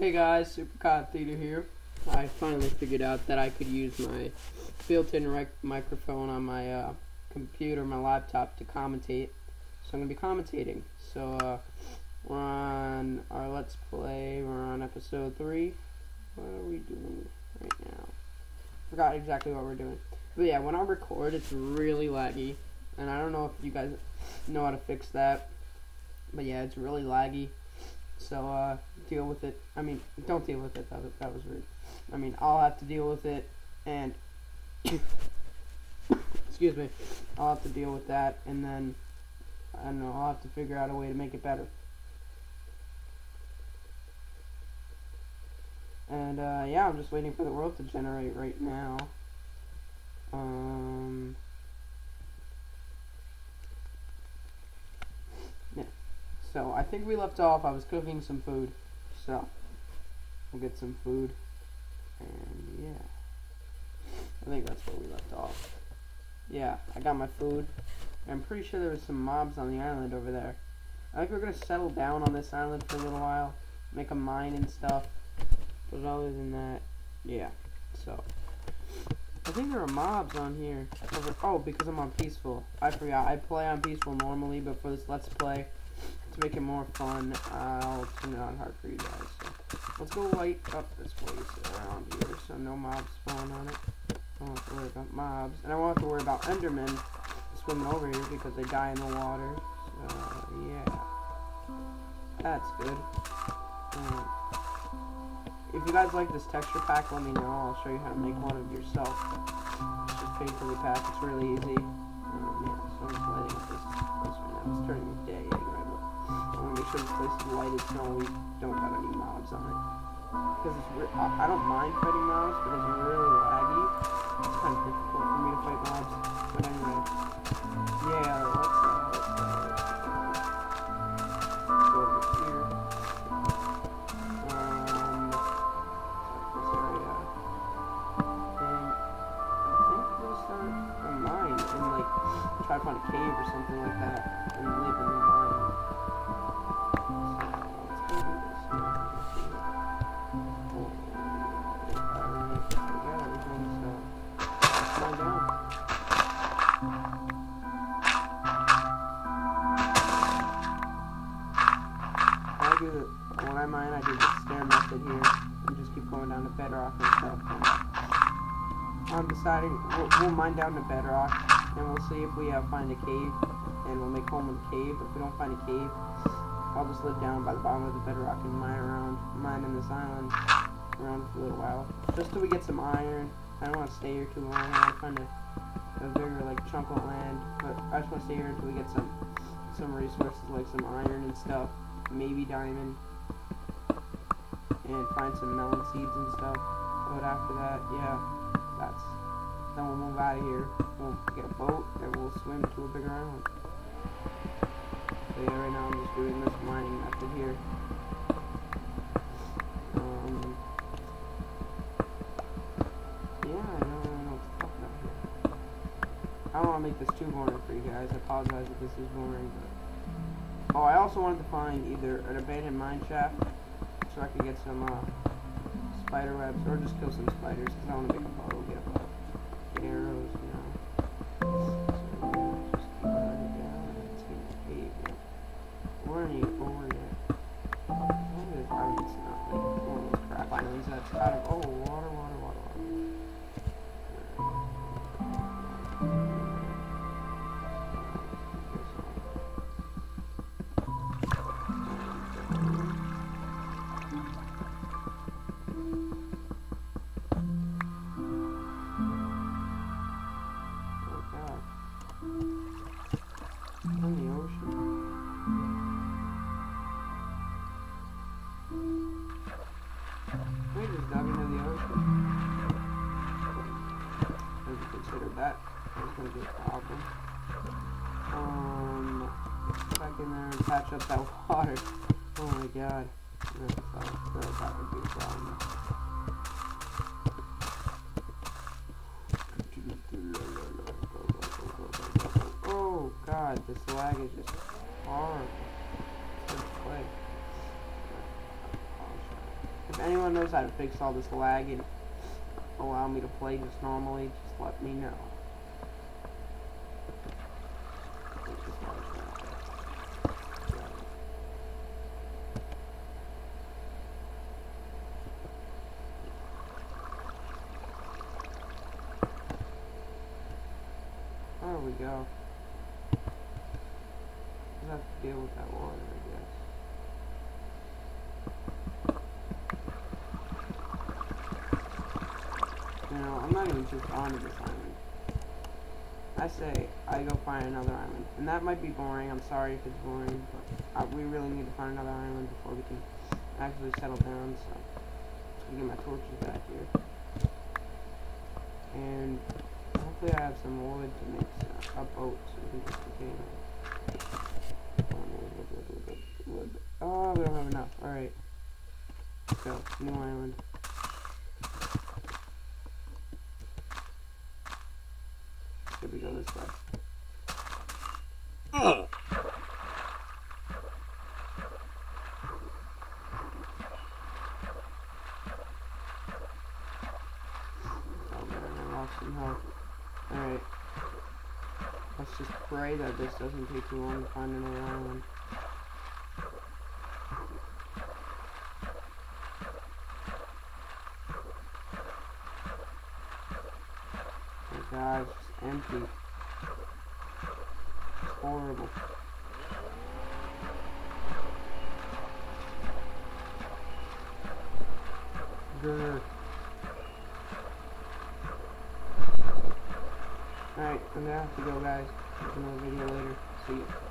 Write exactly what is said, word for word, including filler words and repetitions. Hey guys, SuperCODTheater here. I finally figured out that I could use my built-in microphone on my uh, computer, my laptop, to commentate. So I'm going to be commentating. So uh, we're on our Let's Play, we're on episode three. What are we doing right now? Forgot exactly what we're doing. But yeah, when I record, it's really laggy. And I don't know if you guys know how to fix that. But yeah, it's really laggy. So, uh, deal with it. I mean, don't deal with it. That, that was rude. I mean, I'll have to deal with it, and, excuse me, I'll have to deal with that, and then, I don't know, I'll have to figure out a way to make it better. And, uh, yeah, I'm just waiting for the world to generate right now. Um... So, I think we left off, I was cooking some food, so, we'll get some food, and yeah, I think that's where we left off. Yeah, I got my food, I'm pretty sure there was some mobs on the island over there. I think we're going to settle down on this island for a little while, make a mine and stuff, but other than that, yeah, so, I think there are mobs on here. Over, oh, because I'm on peaceful, I forgot, I play on peaceful normally, but for this Let's Play, to make it more fun, I'll turn it on hard for you guys. So let's go light up this place around here so no mobs spawn on it. I don't have to worry about mobs. And I won't have to worry about Endermen swimming over here because they die in the water. So, yeah. That's good. Um, if you guys like this texture pack, let me know. I'll show you how to make one of yourself. It's just painfully pack. It's really easy. Um, yeah, so I'm just lighting up this place right now. It's turning day. Sure this place is lighted so we don't got any mobs on it. Because it's re I don't mind fighting mobs, but it's really laggy. It's kind of difficult for me to fight mobs. But anyway, yeah, let's uh, let's, uh, let's go over here. Um, this area, and I think we'll start a mine and like try to find a cave or something like that and live in the mine. We'll, we'll mine down to bedrock, and we'll see if we uh, find a cave, and we'll make home in the cave. If we don't find a cave, I'll just live down by the bottom of the bedrock and mine around, mine in this island around for a little while, just till we get some iron. I don't want to stay here too long. I want to find a, a bigger like chunk of land, but I just want to stay here until we get some some resources like some iron and stuff, maybe diamond, and find some melon seeds and stuff. But after that, yeah, that's. Then we'll move out of here, we'll get a boat, and we'll swim to a bigger island. So yeah, right now I'm just doing this mining method here. Um, yeah, I don't really know what to talk about here. I don't want to make this too boring for you guys, I apologize if this is boring. But oh, I also wanted to find either an abandoned mine shaft, so I could get some uh, spider webs, or just kill some spiders, because I want to make a boat, get a boat. Arrows, you know. So we'll just keep running down and it's gonna be pavement. We're gonna need over yet. One of those islands is not like one of those crap islands that's out of oh water, water, water, water. That is going to be a problem. Um, if I can there and patch up that water. Oh my god. I thought that would be a problem. Oh god, this lag is just hard. Let's play. anyone knows how to fix all this lag and allow me to play just normally, just let me know. There we go. Just have to deal with that water, I guess. No, I'm not even just onto this island. I say I go find another island. And that might be boring, I'm sorry if it's boring, but uh, we really need to find another island before we can actually settle down, so I'm gonna get my torches back here. And hopefully I have some wood to make uh, a boat so we can just contain it. Oh, we don't have enough. Alright. Let's go. New island. Should we go this way? Oh. Oh man, I lost some health. Alright. Let's just pray that this doesn't take too long to find another island. Oh god, it's just empty. It's horrible. Alright, I'm gonna have to go guys. Make another video later. See ya.